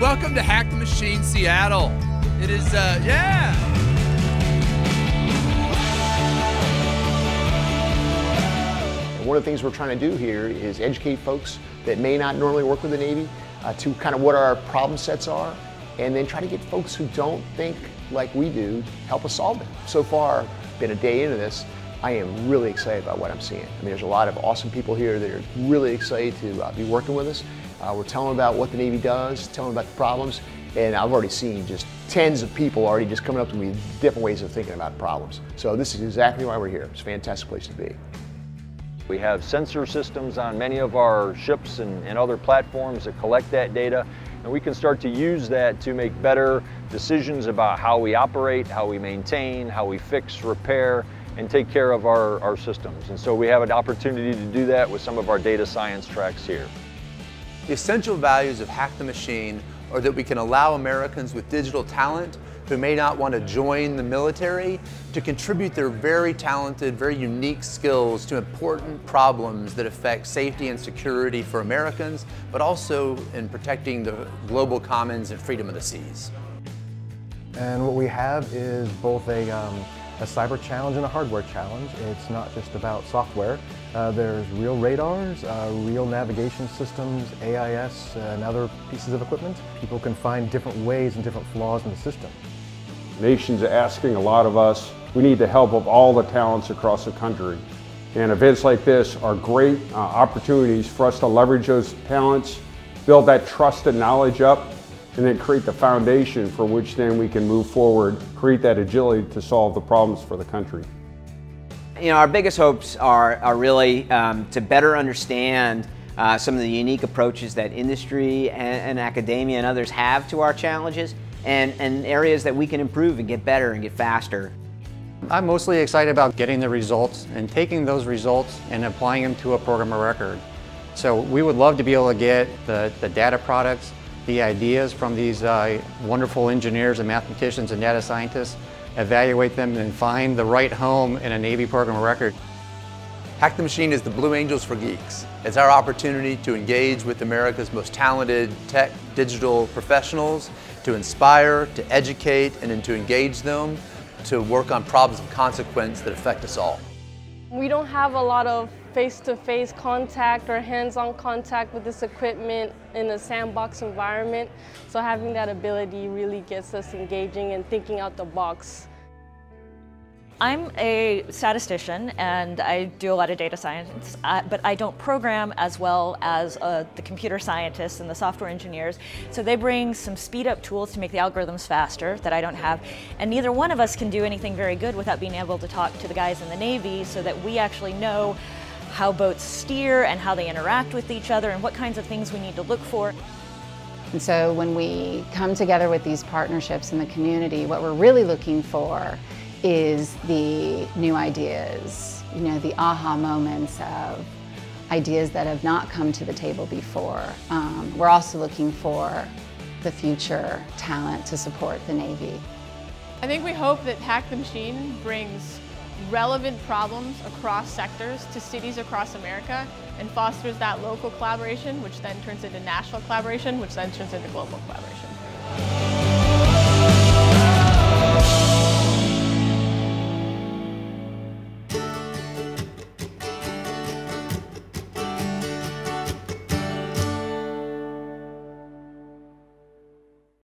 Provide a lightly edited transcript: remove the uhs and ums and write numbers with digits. Welcome to Hack the Machine Seattle. It is, One of the things we're trying to do here is educate folks that may not normally work with the Navy to kind of what our problem sets are, and then try to get folks who don't think like we do to help us solve them. So far, been a day into this, I am really excited about what I'm seeing. I mean, there's a lot of awesome people here that are really excited to be working with us. We're telling about what the Navy does, telling about the problems, and I've already seen just tens of people already just coming up to me with different ways of thinking about problems. So this is exactly why we're here. It's a fantastic place to be. We have sensor systems on many of our ships and other platforms that collect that data, and we can start to use that to make better decisions about how we operate, how we maintain, how we fix, repair, and take care of our systems. And so we have an opportunity to do that with some of our data science tracks here. The essential values of Hack the Machine are that we can allow Americans with digital talent who may not want to join the military to contribute their very talented, very unique skills to important problems that affect safety and security for Americans, but also in protecting the global commons and freedom of the seas. And what we have is both a cyber challenge and a hardware challenge. It's not just about software. There's real radars, real navigation systems, AIS, and other pieces of equipment. People can find different ways and different flaws in the system. Nations are asking a lot of us. We need the help of all the talents across the country. And events like this are great opportunities for us to leverage those talents, build that trust and knowledge up, and then create the foundation for which then we can move forward, create that agility to solve the problems for the country. You know, our biggest hopes are really to better understand some of the unique approaches that industry and academia and others have to our challenges, and areas that we can improve and get better and get faster. I'm mostly excited about getting the results and taking those results and applying them to a program of record. So we would love to be able to get the data products, the ideas from these wonderful engineers and mathematicians and data scientists, evaluate them and find the right home in a Navy program of record. Hack the Machine is the Blue Angels for Geeks. It's our opportunity to engage with America's most talented tech, digital professionals, to inspire, to educate, and then to engage them to work on problems of consequence that affect us all. We don't have a lot of face-to-face contact or hands-on contact with this equipment in a sandbox environment, so having that ability really gets us engaging and thinking out the box. I'm a statistician and I do a lot of data science, but I don't program as well as the computer scientists and the software engineers. So they bring some speed up tools to make the algorithms faster that I don't have. And neither one of us can do anything very good without being able to talk to the guys in the Navy so that we actually know how boats steer and how they interact with each other and what kinds of things we need to look for. And so when we come together with these partnerships in the community, what we're really looking for is the new ideas, you know, the aha moments of ideas that have not come to the table before. We're also looking for the future talent to support the Navy. I think we hope that Hack the Machine brings relevant problems across sectors to cities across America and fosters that local collaboration, which then turns into national collaboration, which then turns into global collaboration.